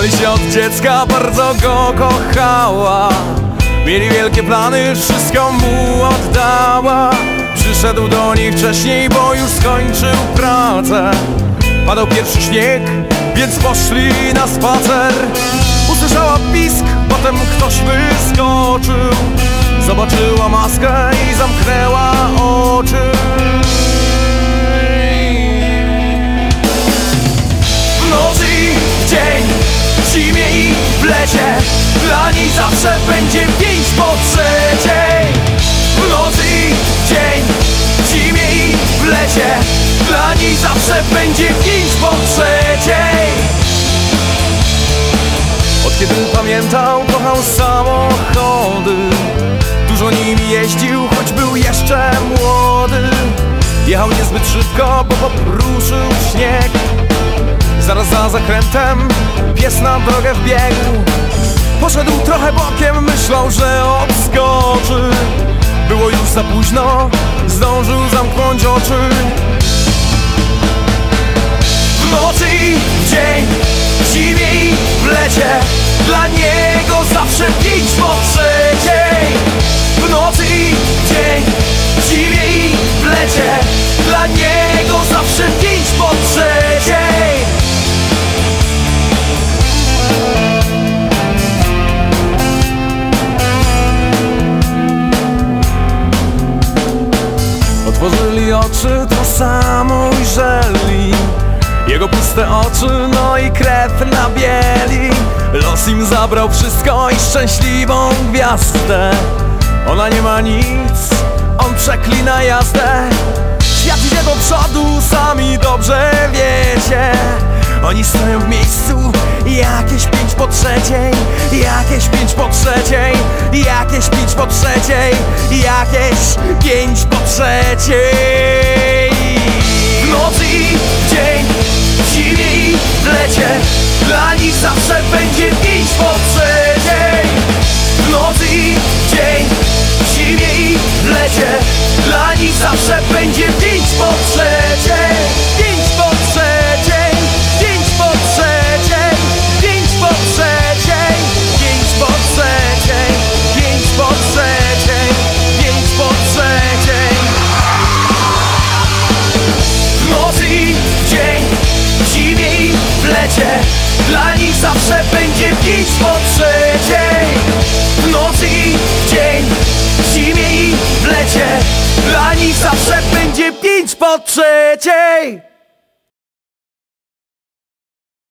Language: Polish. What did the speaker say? Alicja od dziecka bardzo go kochała. Mieli wielkie plany, wszystko mu oddała. Przyszedł do niej wcześniej, bo już skończył pracę. Padał pierwszy śnieg, więc poszli na spacer. Usłyszała pisk, potem ktoś wyskoczył. Zobaczyła maskę i zamknęła oczy. W nocy i w dzień, w zimie i w lecie, dla niej zawsze będzie 2:55. W nocy i w dzień, w zimie i w lecie, dla niej zawsze będzie 2:55. Od kiedy pamiętał, kochał samochody. Dużo nimi jeździł, choć był jeszcze młody. Jechał niezbyt szybko, bo popruszył śnieg. Zaraz za zakrętem pies na drogę wbiegł. Poszedł trochę bokiem, myślał, że odskoczy. Było już za późno, zdążył zamknąć oczy. W nocy i w dzień, w zimie i w lecie, dla niego zawsze 2:55. W nocy i w dzień, w zimie i w lecie, dla niego zawsze 5:03. Otworzyli oczy, to samo ujrzeli. Jego puste oczy, no i krew na bieli. Los im zabrał wszystko i szczęśliwą gwiazdę. Ona nie ma nic, on przeklina jazdę. Świat idzie do przodu, sami dobrze wiecie. Oni stoją w miejscu, jakieś 2:55, jakieś 2:55, jakieś 2:55, jakieś 2:55. W nocy i w dzień, w zimie i w lecie, dla nich zawsze będzie 5:03. W nocy i w dzień, w zimie i w lecie, dla nich zawsze będzie 5:03. 5:03. 5:03. 5:03. 5:03. 5:03. 5:03. W nocy i w dzień, w zimie i w lecie, dla nich zawsze będzie 5:03. W nocy i w dzień, w zimie i w lecie, dla nich zawsze będzie 5:03.